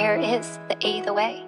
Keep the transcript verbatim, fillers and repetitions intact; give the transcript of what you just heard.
where is the A the way?